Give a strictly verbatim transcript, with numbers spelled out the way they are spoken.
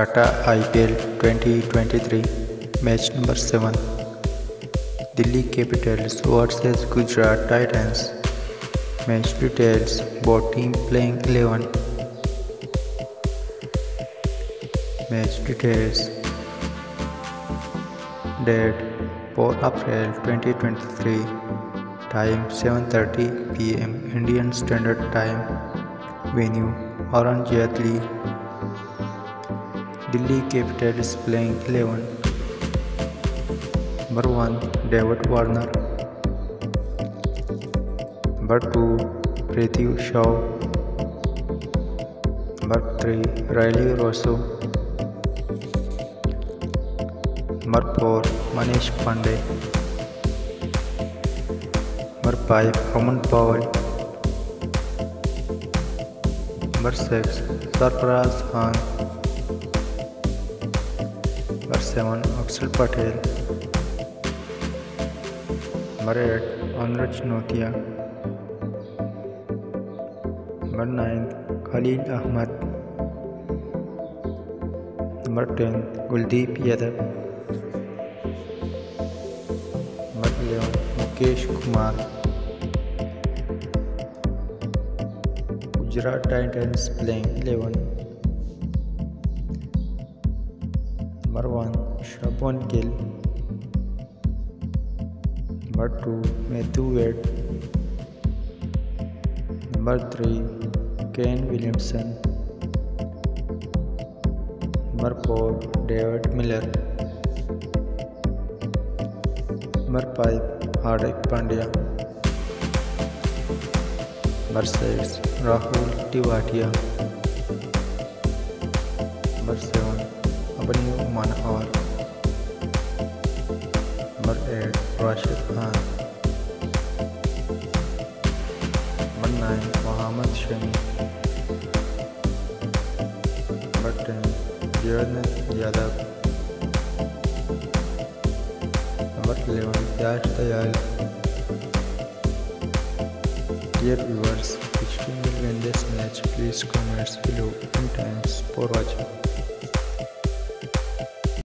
Tata IPL twenty twenty three match number seven Delhi Capitals versus Gujarat Titans. Match details, both team playing eleven. Match details, date four April twenty twenty three, time seven thirty P M Indian standard time, venue Arun Jaitley. Delhi Capitals playing eleven. Number one David Warner, number two Prithvi Shaw, number three Rilee Rossouw, number four Manish Pandey, number five Aman Powar, number six Sarfaraz Khan, number seven Axar Patel, number eight Anrich नोतिया, number nine Khaleel Ahmed, number ten Kuldeep Yadav, number eleven Mukesh Kumar. Gujarat Titans playing eleven. Number one Shubman Gill, number two Matthew Wade, number three Kane Williamson, number four David Miller, number five Hardik Pandya, number six Rahul Tewatia, number seven Aman Pawar, number eight Rashid Khan, number nine Mohammed Shami, number ten Jayant Yadav, number eleven Tyag Dayal. Dear viewers, if you enjoyed this match, please comment below and thanks for watching.